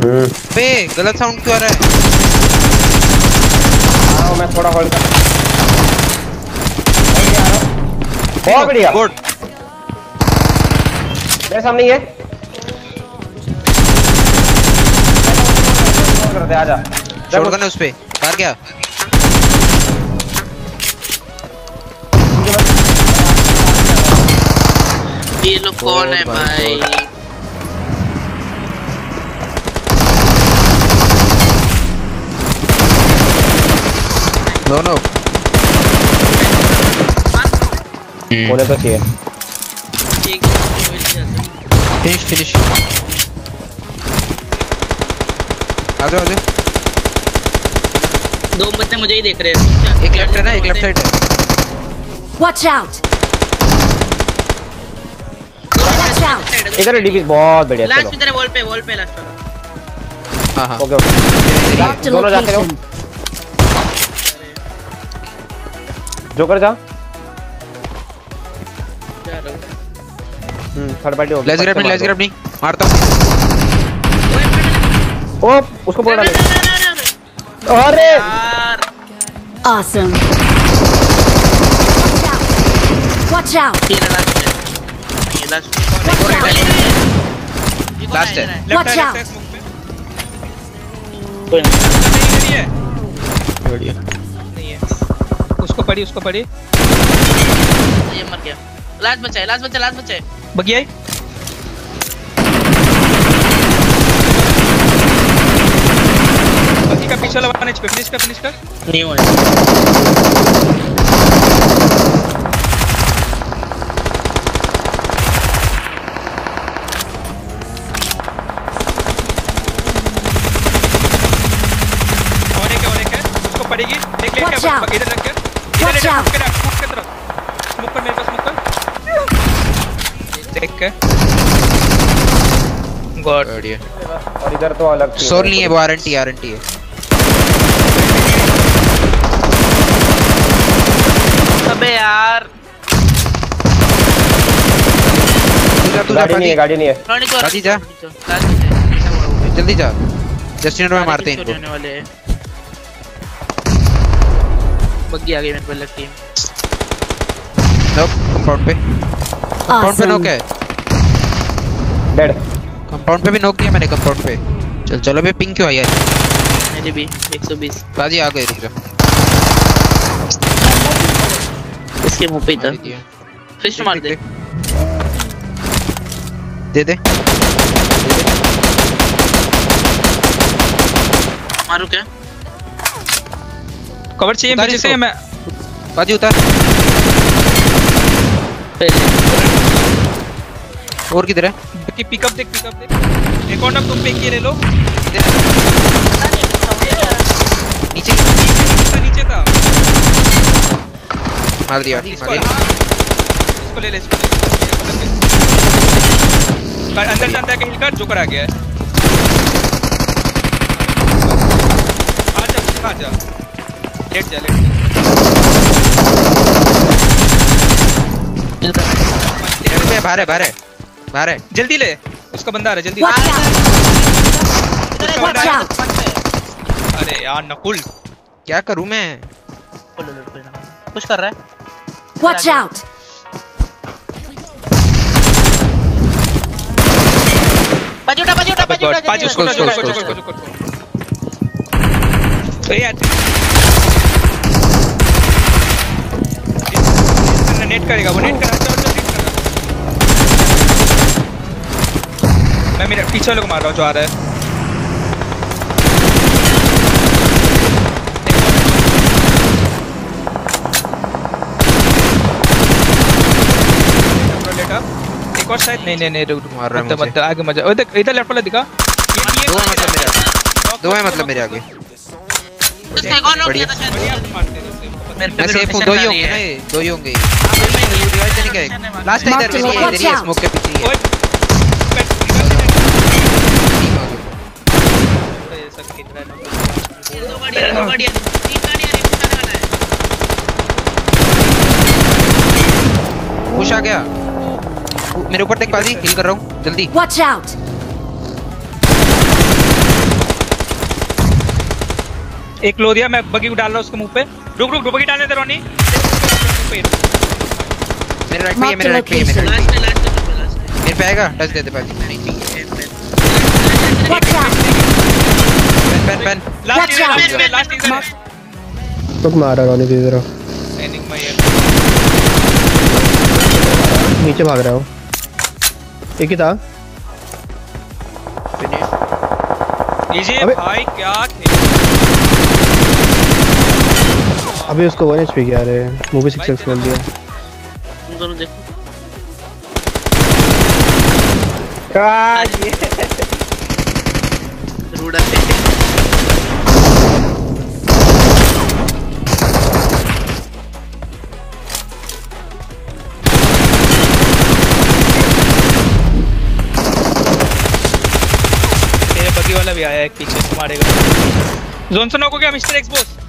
बे गलत साउंड क्यों आ रहा है? आओ मैं थोड़ा होल्ड कर बहुत बढ़िया गुड। मेरे सामने ही है, कर दे आजा शॉटगन है उस पे मार गया। ये लोग कौन है भाई? दोनों बोले तो चाहिए फिनिश फिनिश। आजा आजा दो बंदे मुझे ही देख रहे हैं, एक लेफ्ट है ना एक लेफ्ट साइड है। वॉच आउट इधर डीपीस बहुत बढ़िया। लास्ट इधर वॉल पे लास्ट वाला। हां ओके ओके दोनों जाते रहो जोकर जा थर्ड पार्टी हो। लेट्स ग्रैब नहीं मारता हूं। ओ उसको बोल डाल। अरे यार ऑसम वॉच आउट ये लास्ट है वॉच आउट। कोई नहीं है बढ़िया नहीं है। उसको पड़ी ये मर गया। लास्ट बचा है बगी आई बगी का पीछे लगाने पे फिनिश कर नहीं हो रहा। और एक है उसको पड़ेगी देख ले क्या बगी इधर रख के स्मोक कर मेरे पास गॉड। और इधर तो अलग सोल नहीं है वारंटी है अबे यार। गाड़ी नहीं है जा जल्दी जा जस्टिन में मारते हैं इनको। बग्गी आ गई मेरे पर लगती है। कंपाउंड पे नॉक है डेड। कंपाउंड पे भी नॉक किया मैंने कंपाउंड पे। चलो बे पिंग क्यों आया मेरे भी 120 बाजी आ गई दिख रहा इसके मुंह पे था। फिश मार दे मारू क्या कवर चाहिए मुझे से। मैं बाजी उतार और किधर है कि पिकअप देख एक और ना तुम पिक ले लो नीचे था मार दिया इसको ले ले इसको अंदर जाता है कि हिलकर जोकर आ गया है। आजा लेट जा बाहर है जल्दी ले उसका बंदा आ रहा है जल्दी। अरे यार नकुल क्या करूं मैं कुछ कर रहा है। वॉच आउट नेट करेगा वो नेट करेगा। मैं मेरे पीछे लोग मार रहा हूँ जो आ रहा है। एक और शायद नहीं रुक मार रहा है मतलब आगे मजा। ओ देख इधर लेफ्ट वाला दिखा दो है मतलब मेरे आगे। मैं सेफ हूँ दो ही होंगे लास्ट इधर है स्मोक के पीछे खुश आ गया मेरे ऊपर। देख पाजी हिल कर रहा हूँ जल्दी। वॉच आउट एक लो दिया, मैं बगी को डाल रहा हूँ उसके मुंह पे। रुक रुक बगी डालने दे रोनी। मेरे राइट पे है, मेरे राइट पे है, मेरे लास्ट में मेरे पे आएगा। टच दे दे भाई, नहीं चाहिए। पेन पेन लास्ट इधर तो मार रहा रोनी दे दे रहा। एनिंग माय नीचे भाग रहा हूं। एक ही था इजी भाई, क्या अभी उसको 1 एचपी क्या रहे हैं। मूवी 6x मिल दिया। तुम दोनों देखो क्या ये रूडा से तेरे बगी वाला भी आया है पीछे, तुम्हारे जोन से नो को क्या मिस्टर एक्स बॉस।